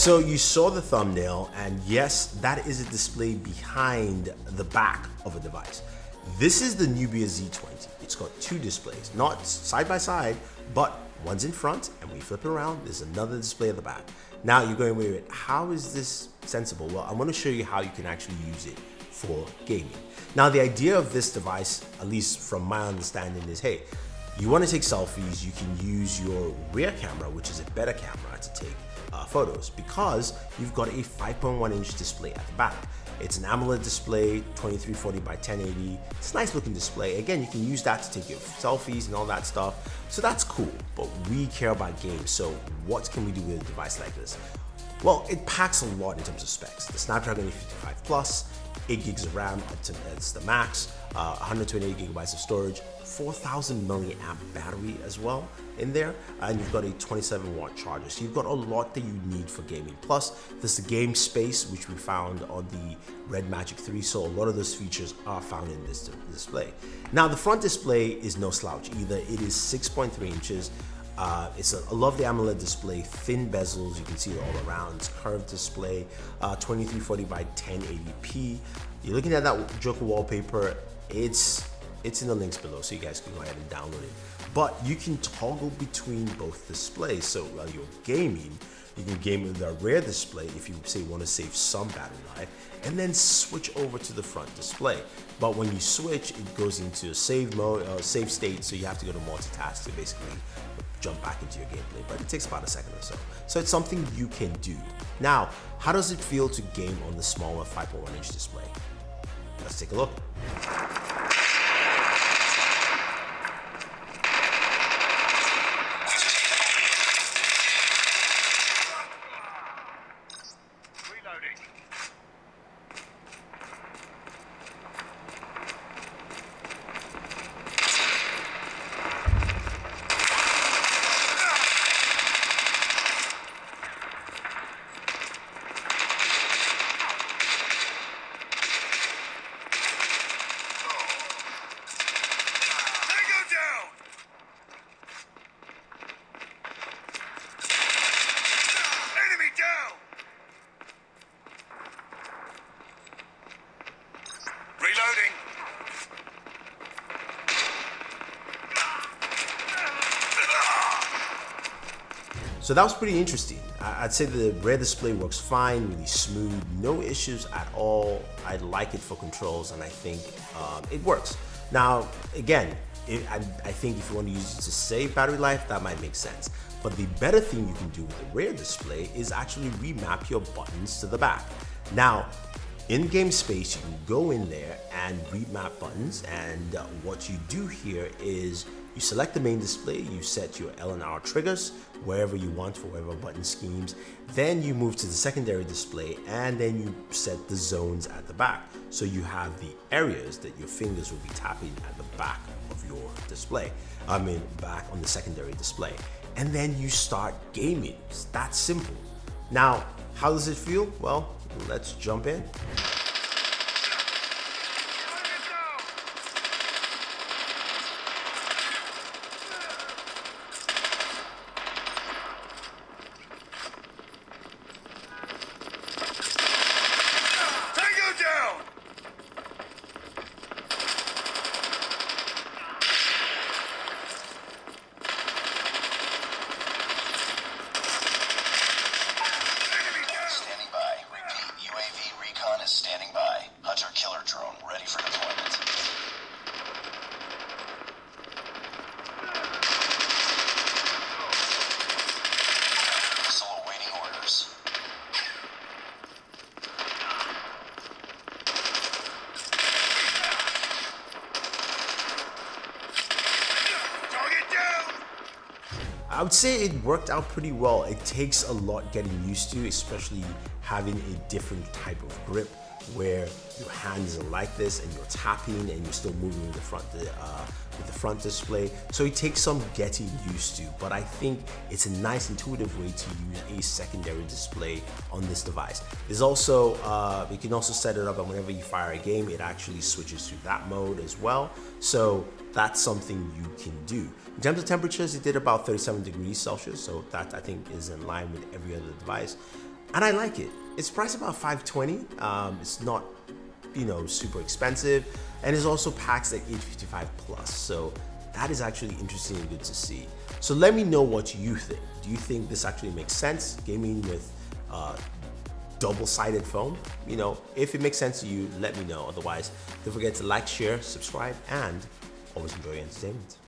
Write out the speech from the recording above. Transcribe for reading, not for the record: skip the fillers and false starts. So you saw the thumbnail, and yes, that is a display behind the back of a device. This is the Nubia Z20. It's got two displays, not side by side, but one's in front, and when you flip it around, there's another display at the back. Now you're going, wait, how is this sensible? Well, I'm gonna show you how you can actually use it for gaming. Now the idea of this device, at least from my understanding, is hey, you wanna take selfies, you can use your rear camera, which is a better camera to take photos, because you've got a 5.1 inch display at the back. It's an AMOLED display, 2340 by 1080. It's a nice looking display. Again, you can use that to take your selfies and all that stuff. So that's cool, but we care about games. So what can we do with a device like this? Well, it packs a lot in terms of specs. The Snapdragon 855 Plus, 8 gigs of RAM, that's the max, 128 gigabytes of storage, 4,000 milliamp battery as well in there, and you've got a 27-watt charger. So you've got a lot that you need for gaming. Plus, there's the game space, which we found on the Red Magic 3, so a lot of those features are found in this display. Now, the front display is no slouch either. It is 6.3 inches. I love the AMOLED display, thin bezels, you can see it all around, it's curved display, 2340 by 1080p. You're looking at that joker wallpaper, it's in the links below, so you guys can go ahead and download it. But you can toggle between both displays, so while you're gaming, you can game with the rear display if you say want to save some battery life, and then switch over to the front display. But when you switch, it goes into save mode, save state, so you have to go to multitask to basically jump back into your gameplay, but it takes about a second or so. So it's something you can do. Now, how does it feel to game on the smaller 5.1 inch display? Let's take a look. Reloading. So that was pretty interesting. I'd say the rear display works fine, really smooth, no issues at all. I like it for controls, and I think it works. Now, again, I think if you want to use it to save battery life, that might make sense. But the better thing you can do with the rear display is actually remap your buttons to the back. Now, in game space, you can go in there and remap buttons, and what you do here is you select the main display, you set your L and R triggers wherever you want for whatever button schemes, then you move to the secondary display, and then you set the zones at the back. So you have the areas that your fingers will be tapping at the back of your display, back on the secondary display. And then you start gaming. It's that simple. Now, how does it feel? Well, let's jump in. I would say it worked out pretty well. It takes a lot getting used to, especially having a different type of grip where your hand isn't like this and you're tapping and you're still moving with the front display. So it takes some getting used to, but I think it's a nice intuitive way to use a secondary display on this device. There's also, you can also set it up, and whenever you fire a game, it actually switches to that mode as well. So that's something you can do. In terms of temperatures, it did about 37 degrees Celsius, so that I think is in line with every other device. and I like it. It's priced about $520. It's not, you know, super expensive, and it's also packs like 855 Plus. So that is actually interesting and good to see. So let me know what you think. Do you think this actually makes sense, gaming with double-sided phone? You know, if it makes sense to you, let me know. Otherwise, don't forget to like, share, subscribe, and always enjoy your entertainment.